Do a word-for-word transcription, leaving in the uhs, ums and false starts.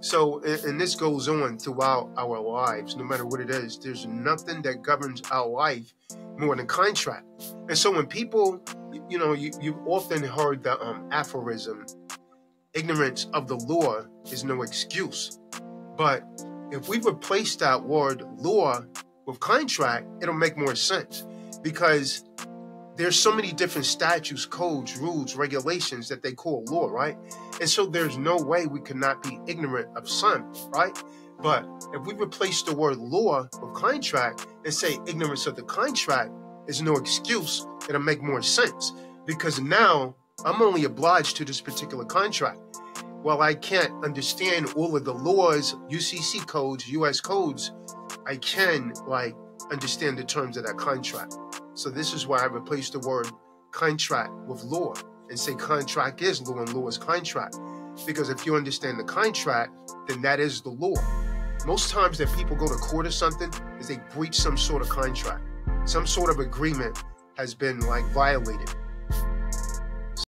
So, and this goes on throughout our lives, no matter what it is. There's nothing that governs our life more than contract. And so when people, you know, you, you've often heard the um, aphorism, ignorance of the law is no excuse. But if we replace that word law with contract, it'll make more sense, because there's so many different statutes, codes, rules, regulations that they call law, right? And so there's no way we cannot be ignorant of some, right? But if we replace the word law with contract and say ignorance of the contract is no excuse, it'll make more sense, because now I'm only obliged to this particular contract. While I can't understand all of the laws, U C C codes, U S codes, I can like understand the terms of that contract. So this is why I replaced the word contract with law and say contract is law and law is contract. Because if you understand the contract, then that is the law. Most times that people go to court or something is they breach some sort of contract. Some sort of agreement has been like violated.